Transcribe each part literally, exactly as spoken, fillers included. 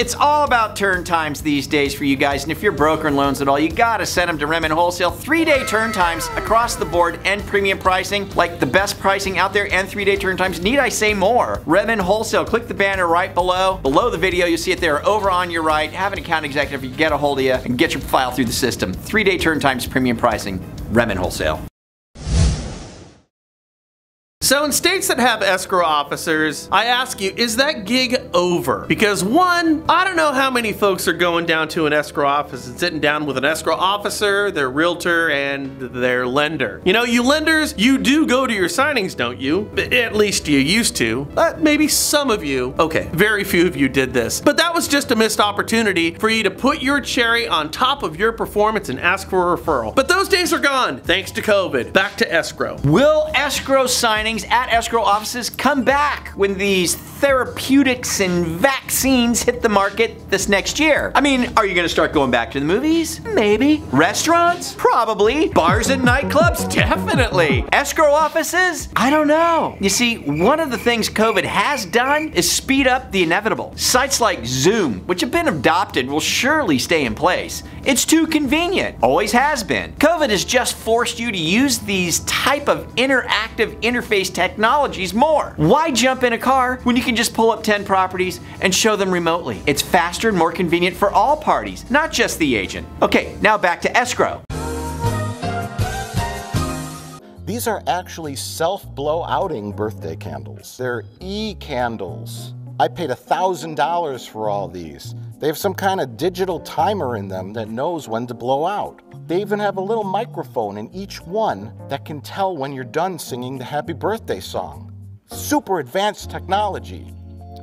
it's all about turn times these days for you guys, and if you're brokering loans at all, you gotta send them to Remin Wholesale. Three-day turn times across the board and premium pricing, like the best pricing out there, and three-day turn times. Need I say more? Remin Wholesale. Click the banner right below. Below the video, you'll see it there over on your right. Have an account executive, you get a hold of you, and get your file through the system. Three-day turn times, premium pricing, Remin Wholesale. So in states that have escrow officers, I ask you, is that gig over? Because one, I don't know how many folks are going down to an escrow office and sitting down with an escrow officer, their realtor, and their lender. You know, you lenders, you do go to your signings, don't you? At least you used to. But maybe some of you, okay, very few of you did this. But that was just a missed opportunity for you to put your cherry on top of your performance and ask for a referral. But those days are gone, thanks to COVID. Back to escrow. Will escrow signings at escrow offices come back when these therapeutics and vaccines hit the market this next year? I mean, are you gonna start going back to the movies? Maybe. Restaurants? Probably. Bars and nightclubs? Definitely. Escrow offices? I don't know. You see, one of the things COVID has done is speed up the inevitable. Sites like Zoom, which have been adopted, will surely stay in place. It's too convenient. Always has been. COVID has just forced you to use these type of interactive interface technologies more. Why jump in a car when you can just pull up ten properties and show them remotely? It's faster and more convenient for all parties, not just the agent. Okay, now back to escrow. These are actually self-blow-outing birthday candles. They're e-candles. I paid one thousand dollars for all these. They have some kind of digital timer in them that knows when to blow out. They even have a little microphone in each one that can tell when you're done singing the happy birthday song. Super advanced technology,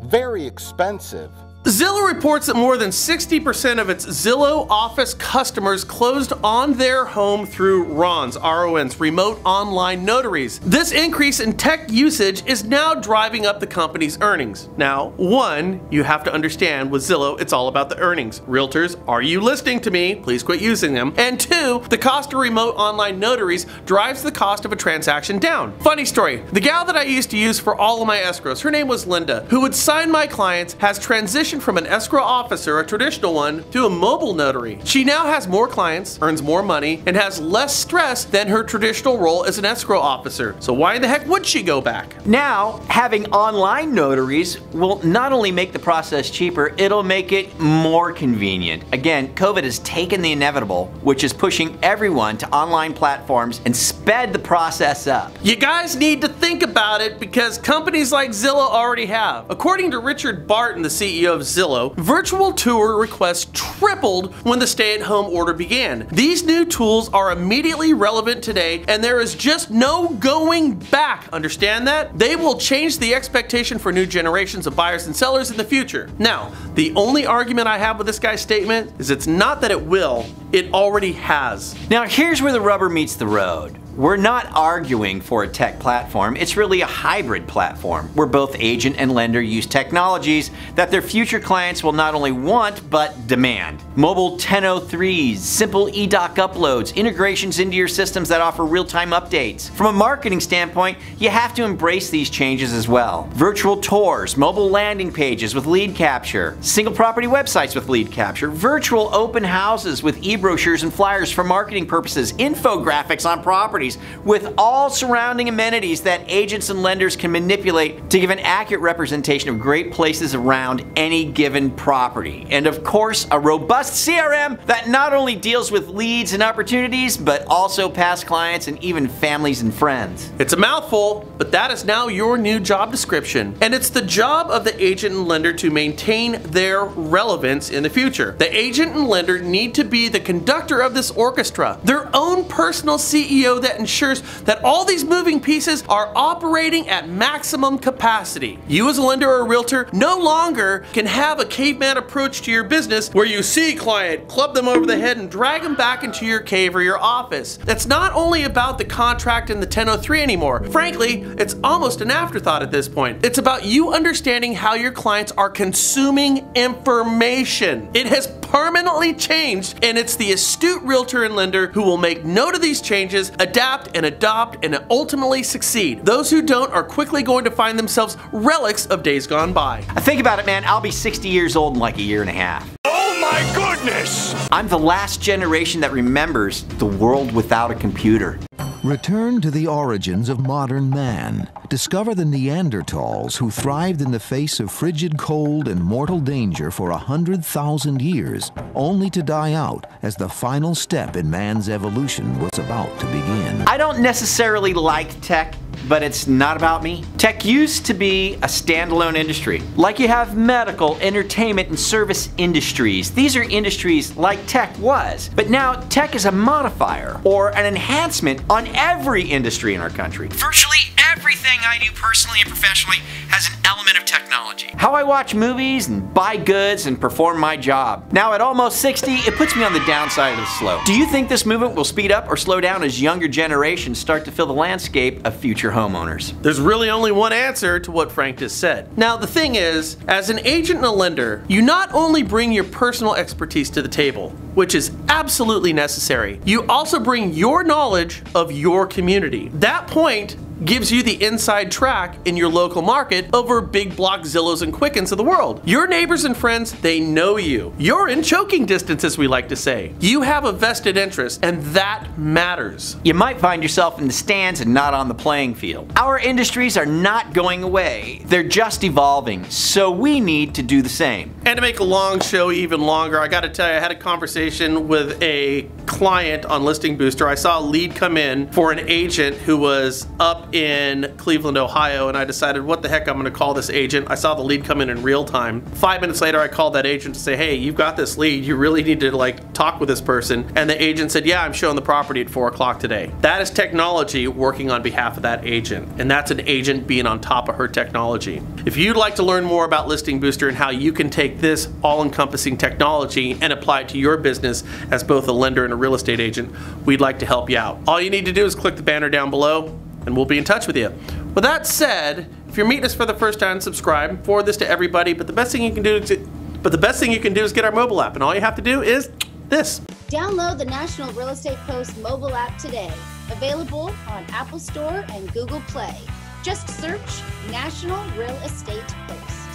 very expensive. Zillow reports that more than sixty percent of its Zillow office customers closed on their home through R O Ns, R O Ns, remote online notaries. This increase in tech usage is now driving up the company's earnings. Now, one, you have to understand with Zillow, it's all about the earnings. Realtors, are you listening to me? Please quit using them. And two, the cost of remote online notaries drives the cost of a transaction down. Funny story, the gal that I used to use for all of my escrows, her name was Linda, who would sign my clients, has transitioned from an escrow officer, a traditional one, to a mobile notary. She now has more clients, earns more money, and has less stress than her traditional role as an escrow officer. So why the heck would she go back? Now, having online notaries will not only make the process cheaper, it'll make it more convenient. Again, COVID has taken the inevitable, which is pushing everyone to online platforms and sped the process up. You guys need to think about it because companies like Zillow already have. According to Richard Barton, the C E O of Zillow, virtual tour requests tripled when the stay-at-home order began. These new tools are immediately relevant today, and there is just no going back. Understand that? They will change the expectation for new generations of buyers and sellers in the future. Now, the only argument I have with this guy's statement is it's not that it will, it already has. Now, here's where the rubber meets the road. We're not arguing for a tech platform, it's really a hybrid platform where both agent and lender use technologies that their future clients will not only want, but demand. Mobile ten oh threes, simple e-doc uploads, integrations into your systems that offer real-time updates. From a marketing standpoint, you have to embrace these changes as well. Virtual tours, mobile landing pages with lead capture, single property websites with lead capture, virtual open houses with e-brochures and flyers for marketing purposes, infographics on properties, with all surrounding amenities that agents and lenders can manipulate to give an accurate representation of great places around any given property. And of course, a robust C R M that not only deals with leads and opportunities, but also past clients and even families and friends. It's a mouthful, but that is now your new job description. And it's the job of the agent and lender to maintain their relevance in the future. The agent and lender need to be the conductor of this orchestra, their own personal C E O that ensures that all these moving pieces are operating at maximum capacity. You as a lender or a realtor no longer can have a caveman approach to your business where you see a client, club them over the head and drag them back into your cave or your office. That's not only about the contract and the ten oh three anymore. Frankly, it's almost an afterthought at this point. It's about you understanding how your clients are consuming information. It has permanently changed, and it's the astute realtor and lender who will make note of these changes, adapt and adopt, and ultimately succeed. Those who don't are quickly going to find themselves relics of days gone by. I think about it, man, I'll be sixty years old in like a year and a half. Oh my goodness! I'm the last generation that remembers the world without a computer. Return to the origins of modern man. Discover the Neanderthals who thrived in the face of frigid cold and mortal danger for one hundred thousand years, only to die out as the final step in man's evolution was about to begin. I don't necessarily like tech, but it's not about me. Tech used to be a standalone industry. Like you have medical, entertainment, and service industries. These are industries like tech was. But now tech is a modifier or an enhancement on every industry in our country. Virtually everything I do personally and professionally has an element of technology. How I watch movies and buy goods and perform my job. Now at almost sixty, it puts me on the downside of the slope. Do you think this movement will speed up or slow down as younger generations start to fill the landscape of future homeowners? There's really only one answer to what Frank just said. Now the thing is, as an agent and a lender, you not only bring your personal expertise to the table, which is absolutely necessary, you also bring your knowledge of your community. That point gives you the inside track in your local market over big block Zillows and Quickens of the world. Your neighbors and friends, they know you. You're in choking distance, as we like to say. You have a vested interest, and that matters. You might find yourself in the stands and not on the playing field. Our industries are not going away. They're just evolving, so we need to do the same. And to make a long show even longer, I gotta tell you, I had a conversation with a client on Listing Booster. I saw a lead come in for an agent who was up in Cleveland, Ohio, and I decided, what the heck, I'm gonna call this agent. I saw the lead come in in real time. Five minutes later, I called that agent to say, hey, you've got this lead. You really need to like talk with this person. And the agent said, yeah, I'm showing the property at four o'clock today. That is technology working on behalf of that agent. And that's an agent being on top of her technology. If you'd like to learn more about Listing Booster and how you can take this all-encompassing technology and apply it to your business as both a lender and a real estate agent, we'd like to help you out. All you need to do is click the banner down below, and we'll be in touch with you. With that said, if you're meeting us for the first time, subscribe, forward this to everybody, but the best thing you can do to, but the best thing you can do is get our mobile app, and all you have to do is this. Download the National Real Estate Post mobile app today, available on Apple Store and Google Play. Just search National Real Estate Post.